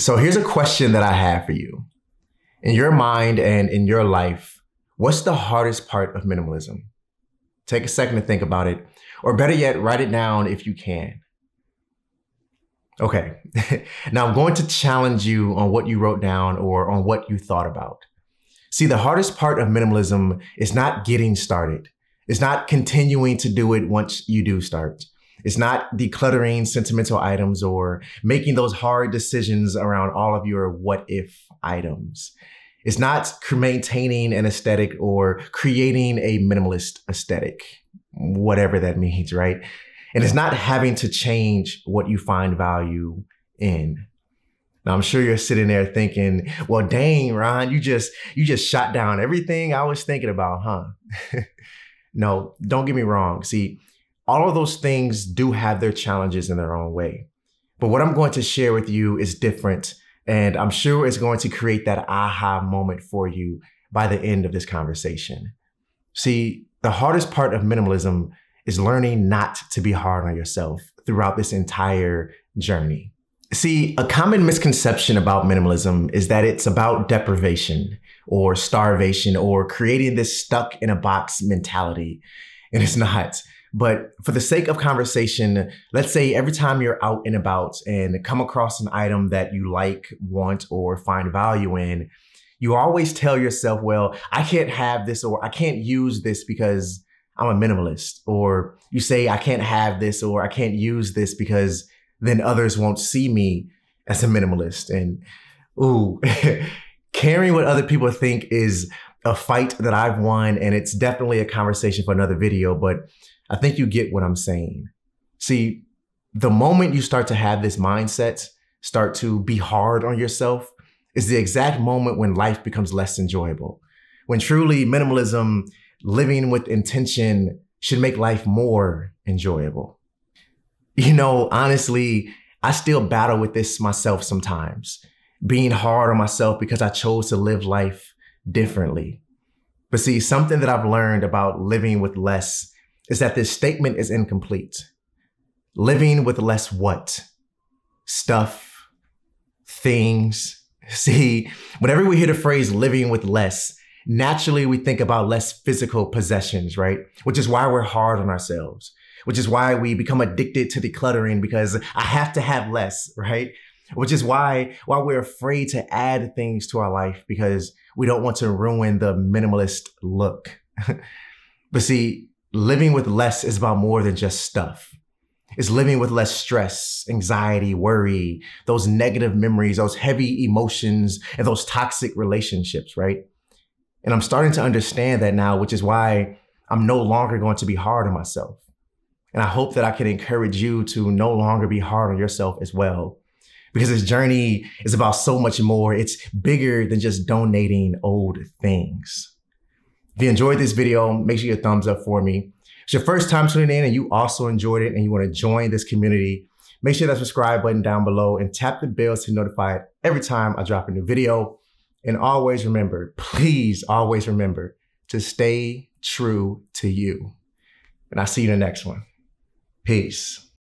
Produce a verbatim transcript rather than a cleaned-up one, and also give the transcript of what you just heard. So here's a question that I have for you. In your mind and in your life, what's the hardest part of minimalism? Take a second to think about it, or better yet, write it down if you can. Okay, now I'm going to challenge you on what you wrote down or on what you thought about. See, the hardest part of minimalism is not getting started. It's not continuing to do it once you do start. It's not decluttering sentimental items or making those hard decisions around all of your what-if items. It's not maintaining an aesthetic or creating a minimalist aesthetic, whatever that means, right? And it's not having to change what you find value in. Now, I'm sure you're sitting there thinking, well, dang, Ron, you just, you just shot down everything I was thinking about, huh? No, don't get me wrong. See, all of those things do have their challenges in their own way. But what I'm going to share with you is different. And I'm sure it's going to create that aha moment for you by the end of this conversation. See, the hardest part of minimalism is learning not to be hard on yourself throughout this entire journey. See, a common misconception about minimalism is that it's about deprivation or starvation or creating this stuck in a box mentality. And it's not. But for the sake of conversation, let's say every time you're out and about and come across an item that you like, want, or find value in, you always tell yourself, well, I can't have this, or I can't use this because I'm a minimalist. Or you say, I can't have this, or I can't use this because then others won't see me as a minimalist. And ooh, caring what other people think is a fight that I've won, and it's definitely a conversation for another video, but I think you get what I'm saying. See, the moment you start to have this mindset, start to be hard on yourself, is the exact moment when life becomes less enjoyable. When truly minimalism, living with intention, should make life more enjoyable. You know, honestly, I still battle with this myself sometimes, being hard on myself because I chose to live life differently. But see, something that I've learned about living with less is that this statement is incomplete. Living with less what? Stuff, things. See, whenever we hear the phrase living with less, naturally we think about less physical possessions, right? Which is why we're hard on ourselves, which is why we become addicted to decluttering because I have to have less, right? Which is why, why we're afraid to add things to our life because we don't want to ruin the minimalist look. But see, living with less is about more than just stuff. It's living with less stress, anxiety, worry, those negative memories, those heavy emotions, and those toxic relationships, right? And I'm starting to understand that now, which is why I'm no longer going to be hard on myself. And I hope that I can encourage you to no longer be hard on yourself as well, because this journey is about so much more. It's bigger than just donating old things. If you enjoyed this video, make sure you get a thumbs up for me. If it's your first time tuning in and you also enjoyed it and you want to join this community, make sure that subscribe button down below and tap the bell to be notified every time I drop a new video. And always remember, please always remember to stay true to you. And I'll see you in the next one. Peace.